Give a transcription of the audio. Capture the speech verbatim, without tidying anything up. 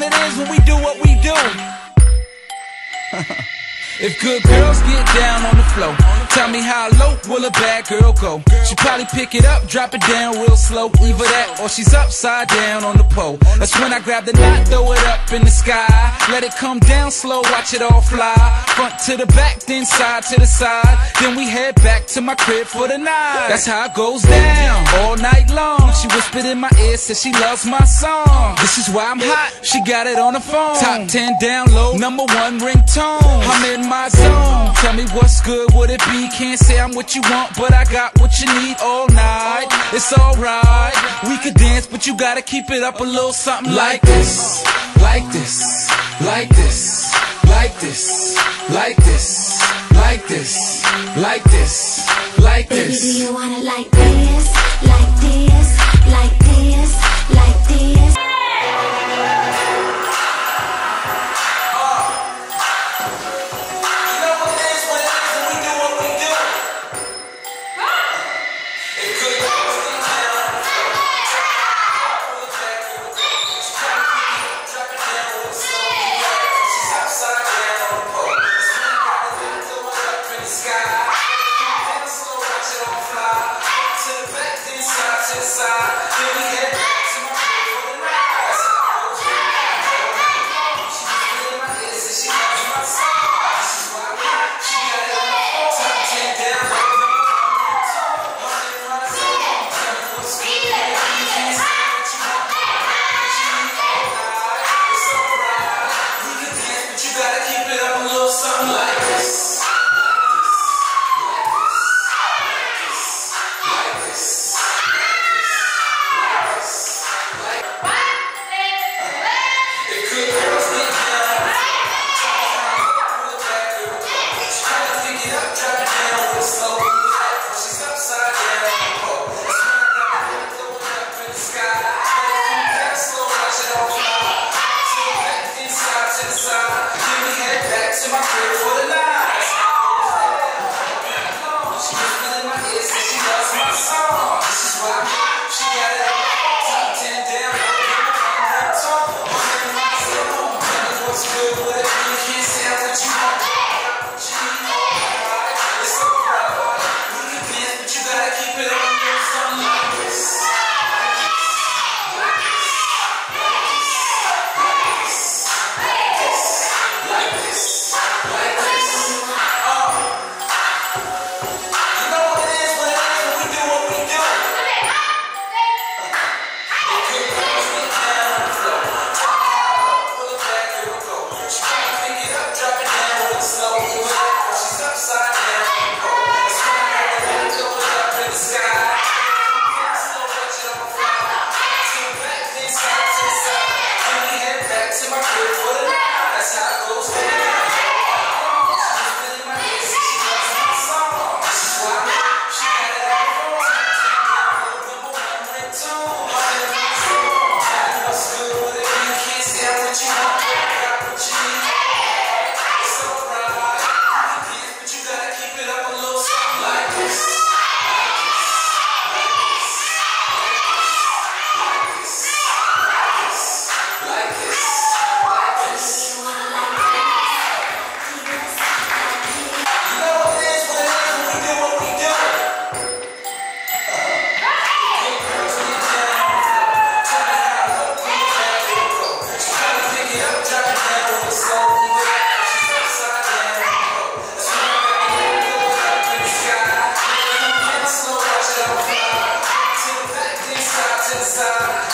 when it is when we do what we do. If good girls get down on the floor, tell me how low will a bad girl go? She probably pick it up, drop it down real slow. Either that or she's upside down on the pole. That's when I grab the knot, throw it up in the sky. Let it come down slow, watch it all fly. Front to the back, then side to the side. Then we head back to my crib for the night. That's how it goes down, all night long. She whispered in my ear, said she loves my song. This is why I'm hot, she got it on the phone. Top ten download, number one ringtone. I'm in my zone, tell me what's good, would it be? Can't say I'm what you want, but I got what you need all night. It's alright, we could dance, but you gotta keep it up a little something like this. Like this, like this, like this, like this, like this, like this, like this. Baby, do you wanna like this, like this, like this, like this? Inside.